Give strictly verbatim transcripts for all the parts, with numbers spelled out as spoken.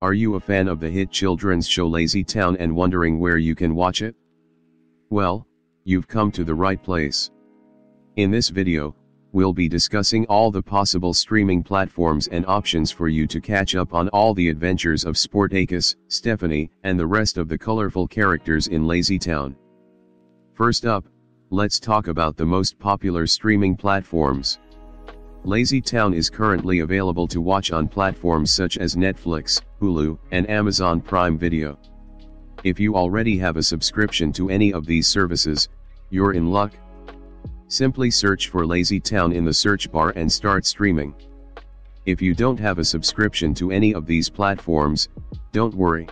Are you a fan of the hit children's show Lazy Town and wondering where you can watch it? Well, you've come to the right place. In this video, we'll be discussing all the possible streaming platforms and options for you to catch up on all the adventures of Sportacus, Stephanie, and the rest of the colorful characters in Lazy Town. First up, let's talk about the most popular streaming platforms. Lazy Town is currently available to watch on platforms such as Netflix, Hulu, and Amazon Prime Video. If you already have a subscription to any of these services, you're in luck. Simply search for Lazy Town in the search bar and start streaming. If you don't have a subscription to any of these platforms, don't worry.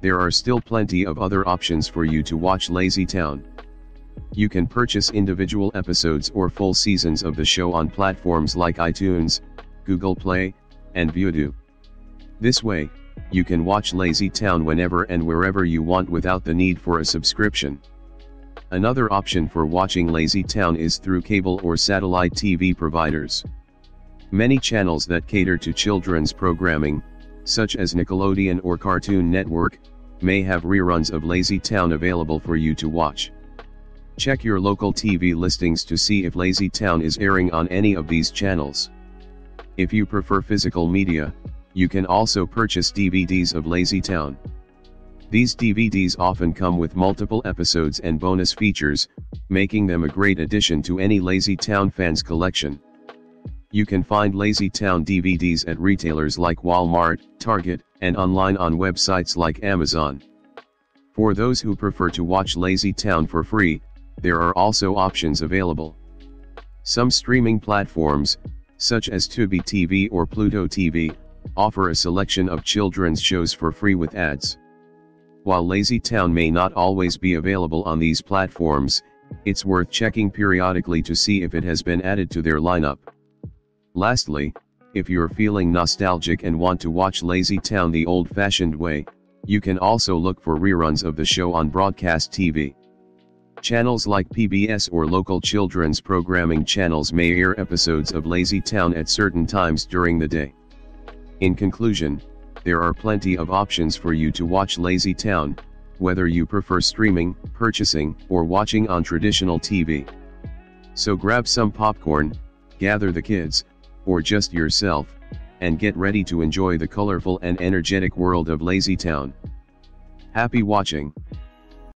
There are still plenty of other options for you to watch Lazy Town. You can purchase individual episodes or full seasons of the show on platforms like iTunes, Google Play, and Vudu. This way, you can watch Lazy Town whenever and wherever you want without the need for a subscription. Another option for watching Lazy Town is through cable or satellite T V providers. Many channels that cater to children's programming, such as Nickelodeon or Cartoon Network, may have reruns of Lazy Town available for you to watch. Check your local T V listings to see if Lazy Town is airing on any of these channels. If you prefer physical media, you can also purchase D V Ds of Lazy Town. These D V Ds often come with multiple episodes and bonus features, making them a great addition to any Lazy Town fan's collection. You can find Lazy Town D V Ds at retailers like Walmart, Target, and online on websites like Amazon. For those who prefer to watch Lazy Town for free, there are also options available. Some streaming platforms, such as Tubi T V or Pluto T V, offer a selection of children's shows for free with ads. While Lazy Town may not always be available on these platforms, it's worth checking periodically to see if it has been added to their lineup. Lastly, if you're feeling nostalgic and want to watch Lazy Town the old-fashioned way, you can also look for reruns of the show on broadcast T V. Channels like P B S or local children's programming channels may air episodes of Lazy Town at certain times during the day. In conclusion, there are plenty of options for you to watch Lazy Town, whether you prefer streaming, purchasing, or watching on traditional T V. So grab some popcorn, gather the kids, or just yourself, and get ready to enjoy the colorful and energetic world of Lazy Town. Happy watching!